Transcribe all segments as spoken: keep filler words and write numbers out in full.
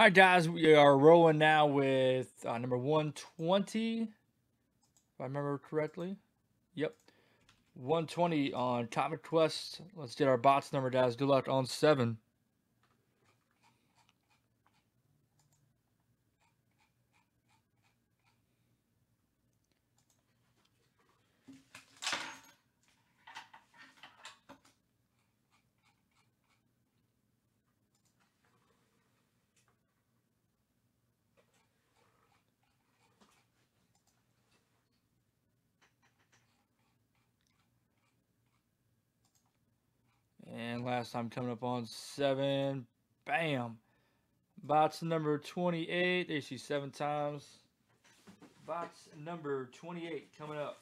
All right, guys, we are rolling now with uh, number one twenty, if I remember correctly. Yep, one twenty on Comic Quest. Let's get our box number, guys. Good luck on seven. And last time coming up on seven, bam, box number twenty-eight, they see seven times, box number twenty-eight coming up.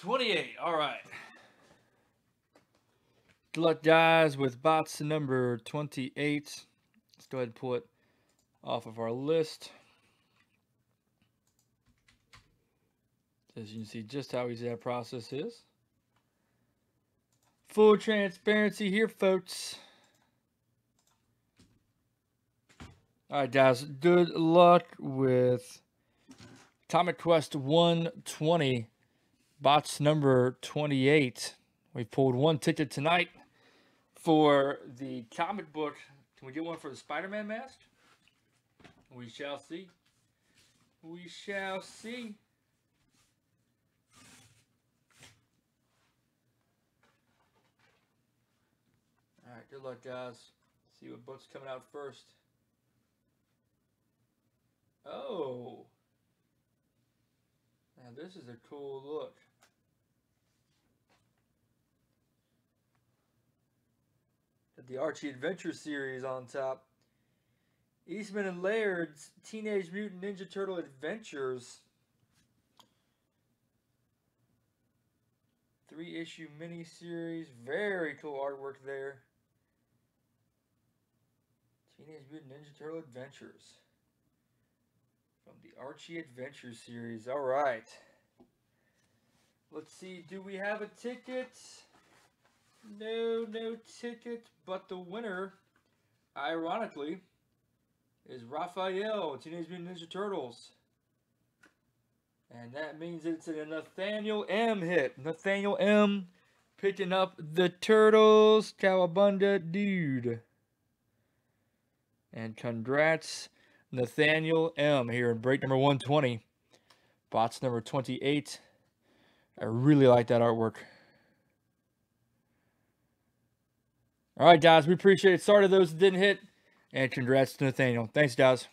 twenty-eight, all right. Good luck, guys, with box number twenty-eight. Let's go ahead and pull it off of our list. As you can see, just how easy that process is. Full transparency here, folks. All right, guys, good luck with Comic Quest one twenty. Box number twenty-eight. We pulled one ticket tonight for the comic book. Can we get one for the Spider-Man mask? We shall see. We shall see. All right, good luck, guys. See what book's coming out first. Oh. Now this is a cool look. Got the Archie Adventure series on top. Eastman and Laird's Teenage Mutant Ninja Turtle Adventures. Three issue miniseries. Very cool artwork there. Teenage Mutant Ninja Turtle Adventures. From the Archie Adventure series. All right. Let's see. Do we have a ticket? No, no ticket. But the winner, ironically, is Raphael, Teenage Mutant Ninja Turtles. And that means it's a Nathaniel M hit. Nathaniel M picking up the Turtles. Cowabunga, dude. And congrats, Nathaniel M, here in break number one twenty, box number twenty-eight. I really like that artwork. All right, guys, we appreciate it. Sorry to those that didn't hit, and congrats to Nathaniel. Thanks, guys.